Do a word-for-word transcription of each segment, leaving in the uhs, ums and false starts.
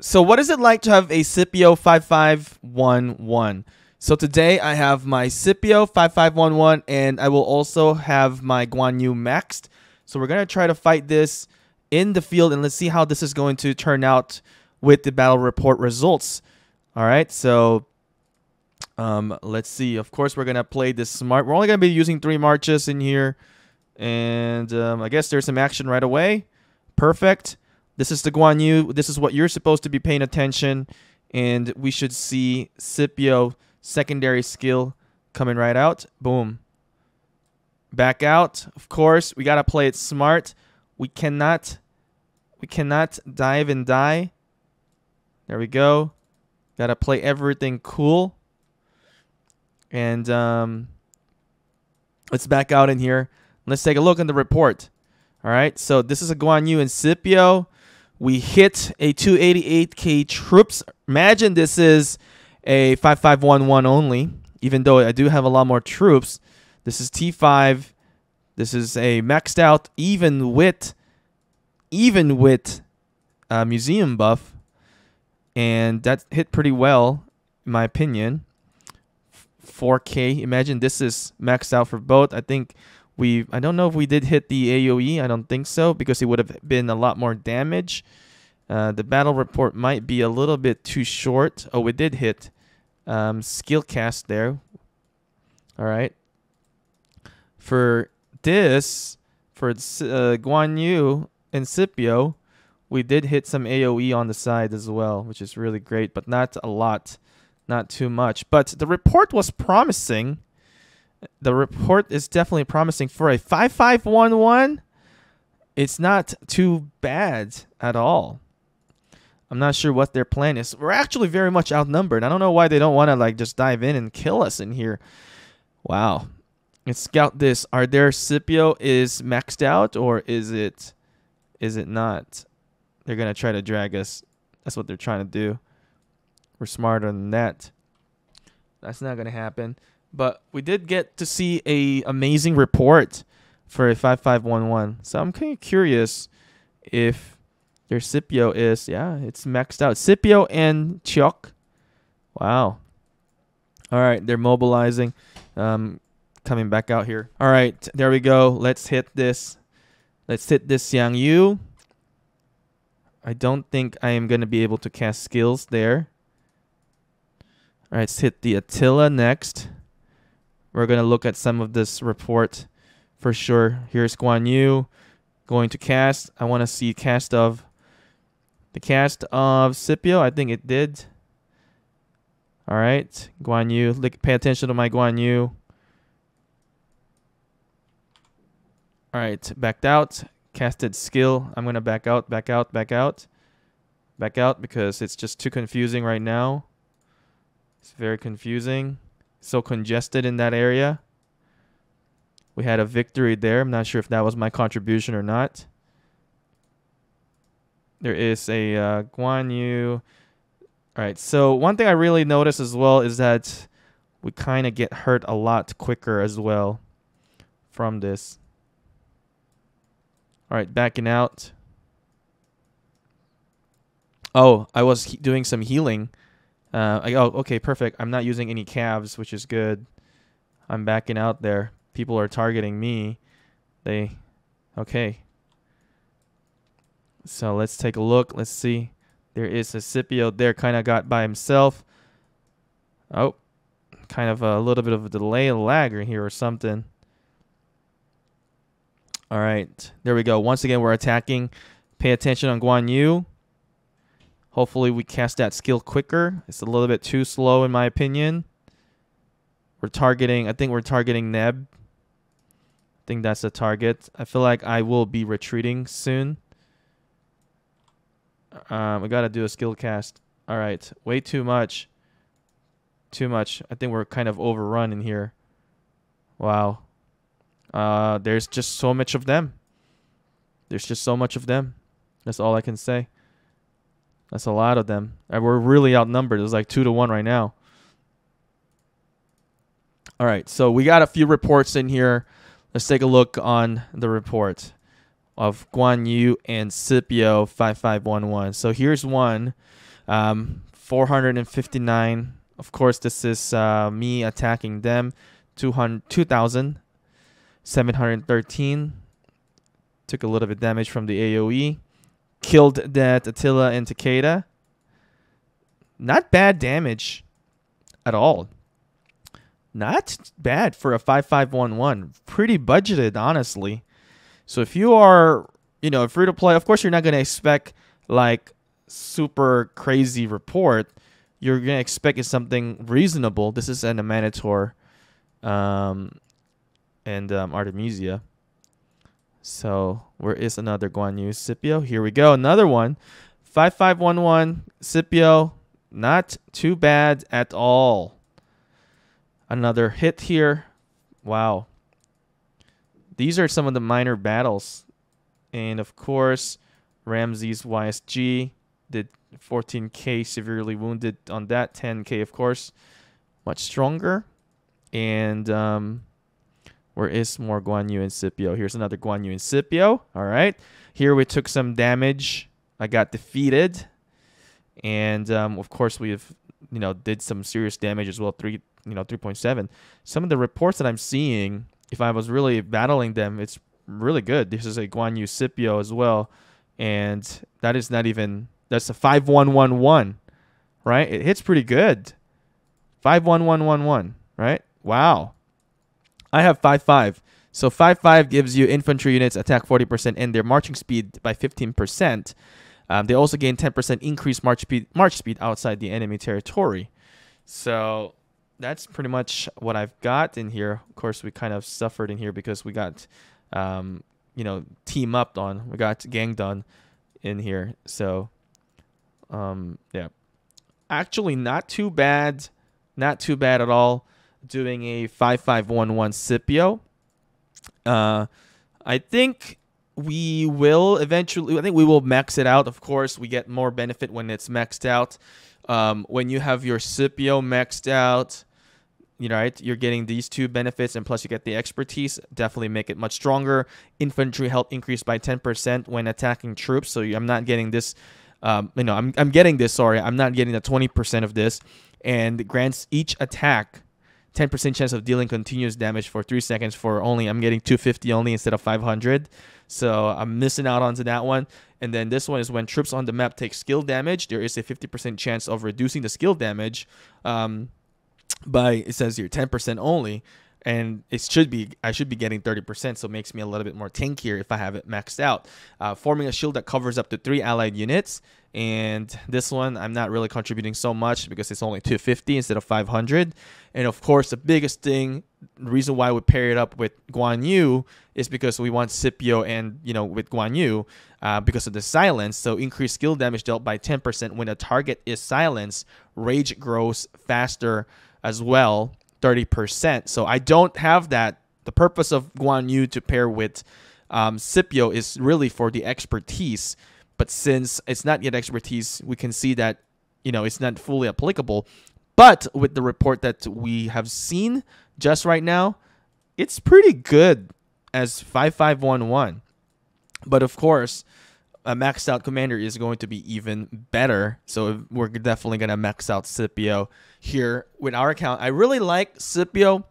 So what is it like to have a Scipio five five one one? So today I have my Scipio five five one one, and I will also have my Guan Yu maxed. So we're going to try to fight this in the field, and let's see how this is going to turn out with the battle report results. All right, so um, let's see. Of course, we're going to play this smart. We're only going to be using three marches in here, and um, I guess there's some action right away. Perfect. This is the Guan Yu. This is what you're supposed to be paying attention, and we should see Scipio secondary skill coming right out. Boom. Back out. Of course, we got to play it smart. We cannot we cannot dive and die. There we go. Got to play everything cool. And um, let's back out in here. Let's take a look in the report. All right. So this is a Guan Yu and Scipio. We hit a two eighty-eight K troops. Imagine this is a five five one one only, even though I do have a lot more troops. This is T five. This is a maxed out, even with, even with uh, museum buff. And that hit pretty well, in my opinion. four K. Imagine this is maxed out for both. I think we, I don't know if we did hit the A O E. I don't think so, because it would have been a lot more damage. Uh, the battle report might be a little bit too short. Oh, it did hit um, skill cast there. All right. For this, for uh, Guan Yu and Scipio, we did hit some A O E on the side as well, which is really great, but not a lot, not too much. But the report was promising. The report is definitely promising for a five five one one. It's not too bad at all. I'm not sure what their plan is. We're actually very much outnumbered. I don't know why they don't want to like just dive in and kill us in here. Wow. Let's scout this. Are there Scipio is maxed out, or is it is it not? They're going to try to drag us. That's what they're trying to do. We're smarter than that. That's not going to happen. But we did get to see a amazing report for a five five one one. So I'm kind of curious if their Scipio is. Yeah, it's maxed out. Scipio and Chiok. Wow. All right, they're mobilizing. Um, coming back out here. All right, there we go. Let's hit this. Let's hit this Xiang Yu. I don't think I am going to be able to cast skills there. All right, let's hit the Attila next. We're going to look at some of this report for sure. Here's Guan Yu going to cast. I want to see cast of the cast of Scipio. I think it did. All right, Guan Yu. Look, pay attention to my Guan Yu. All right, backed out. Casted skill. I'm going to back out, back out, back out, back out because it's just too confusing right now. It's very confusing. So congested in that area. We had a victory there. I'm not sure if that was my contribution or not. There is a uh, Guan Yu. All right, so one thing I really noticed as well is that we kind of get hurt a lot quicker as well from this. All right, backing out. Oh, I was he doing some healing. Uh, I, oh, okay, perfect. I'm not using any calves, which is good. I'm backing out there. People are targeting me. They, okay. So let's take a look. Let's see. There is a Scipio there, kind of got by himself. Oh, kind of a little bit of a delay lag here or something. All right, there we go. Once again, we're attacking. Pay attention on Guan Yu. Hopefully, we cast that skill quicker. It's a little bit too slow, in my opinion. We're targeting. I think we're targeting Neb. I think that's the target. I feel like I will be retreating soon. Um, we got to do a skill cast. All right, way too much. Too much. I think we're kind of overrun in here. Wow. Uh, there's just so much of them. There's just so much of them. That's all I can say. That's a lot of them. And we're really outnumbered. It's like two to one right now. All right, so we got a few reports in here. Let's take a look on the report of Guan Yu and Scipio five five one one. So here's one. um, four hundred fifty-nine. Of course, this is uh, me attacking them. two thousand seven hundred thirteen. Took a little bit of damage from the A O E. Killed that Attila and Takeda. Not bad damage at all. Not bad for a five five one one. Pretty budgeted, honestly. So if you are, you know, free to play, of course you're not going to expect like super crazy report. You're going to expect something reasonable. This is an Amanitore um, and um, Artemisia. So where is another Guan Yu? Scipio? Here we go. Another one. five five one one. Scipio. Not too bad at all. Another hit here. Wow. These are some of the minor battles. And of course, Ramsey's Y S G did fourteen K, severely wounded on that. ten K, of course, much stronger. And um, where is more Guan Yu and Scipio? Here's another Guan Yu and Scipio. All right. Here we took some damage. I got defeated. And um, of course, we have, you know, did some serious damage as well. Three, you know, three point seven. Some of the reports that I'm seeing, if I was really battling them, it's really good. This is a Guan Yu Scipio as well, and that is not even. That's a five one one one, right? It hits pretty good. five one one one one, right? Wow. I have five five. So five five gives you infantry units attack forty percent and their marching speed by fifteen percent. Um, they also gain ten percent increased march speed, march speed outside the enemy territory. So that's pretty much what I've got in here. Of course, we kind of suffered in here because we got, um, you know, team up on. We got ganged on in here. So, um, yeah. Actually, not too bad. Not too bad at all. Doing a five five one one Scipio. Uh, I think... We will eventually, I think we will max it out. Of course, we get more benefit when it's maxed out. Um, when you have your Scipio maxed out, you know, right, you're getting these two benefits, and plus you get the expertise. Definitely make it much stronger. Infantry health increased by ten percent when attacking troops. So I'm not getting this, um, you know, I'm, I'm getting this, sorry. I'm not getting the twenty percent of this. And grants each attack ten percent chance of dealing continuous damage for three seconds for only, I'm getting two fifty only instead of five hundred. So I'm missing out onto that one. And then this one is when troops on the map take skill damage, there is a fifty percent chance of reducing the skill damage um, by, it says here, ten percent only. And it should be, I should be getting thirty percent, so it makes me a little bit more tankier if I have it maxed out. Uh, forming a shield that covers up to three allied units. And this one, I'm not really contributing so much because it's only two fifty instead of five hundred. And of course, the biggest thing, the reason why we pair it up with Guan Yu is because we want Scipio and, you know, with Guan Yu uh, because of the silence. So increased skill damage dealt by ten percent when a target is silenced. Rage grows faster as well. thirty percent. So I don't have that. The purpose of Guan Yu to pair with um, Scipio is really for the expertise. But since it's not yet expertise, we can see that, you know, it's not fully applicable. But with the report that we have seen just right now, it's pretty good as five five one one. But of course, a maxed out commander is going to be even better. So we're definitely going to max out Scipio here with our account. I really like Scipio.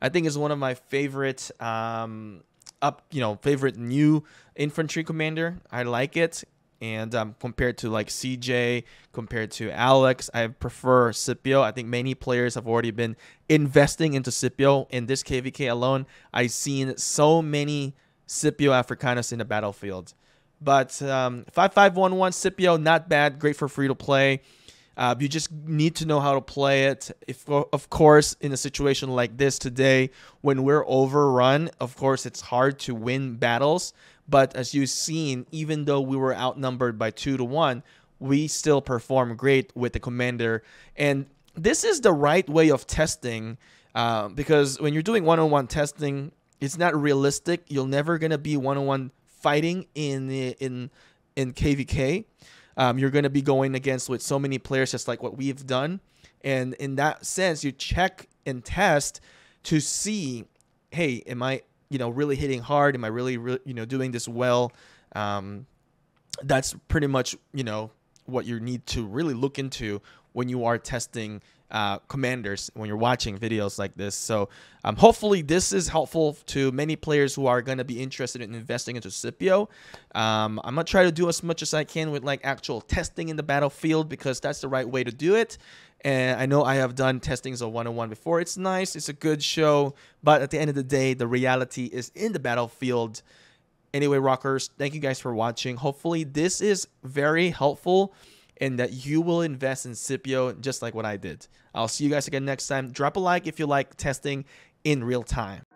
I think it's one of my favorite, um, up, you know, favorite new infantry commander. I like it. And um, compared to like C J, compared to Alex, I prefer Scipio. I think many players have already been investing into Scipio. In this K V K alone, I've seen so many Scipio Africanus in the battlefield. But um, five five one one Scipio, not bad. Great for free to play. Uh, you just need to know how to play it. If, of course, in a situation like this today, when we're overrun, of course, it's hard to win battles. But as you've seen, even though we were outnumbered by two to one, we still perform great with the commander. And this is the right way of testing uh, because when you're doing one-on-one testing, it's not realistic. You're never going to be one-on-one fighting in in in K V K. Um, you're going to be going against with so many players, just like what we've done. And in that sense, you check and test to see, hey, am I, you know, really hitting hard? Am I really, really you know, doing this well? Um, that's pretty much, you know, what you need to really look into when you are testing uh, commanders, when you're watching videos like this. So um, hopefully this is helpful to many players who are going to be interested in investing into Scipio. Um, I'm going to try to do as much as I can with like actual testing in the battlefield, because that's the right way to do it. And I know I have done testings of one oh one before. It's nice. It's a good show. But at the end of the day, the reality is in the battlefield. Anyway, rockers, thank you guys for watching. Hopefully this is very helpful, and that you will invest in Scipio just like what I did. I'll see you guys again next time. Drop a like if you like testing in real time.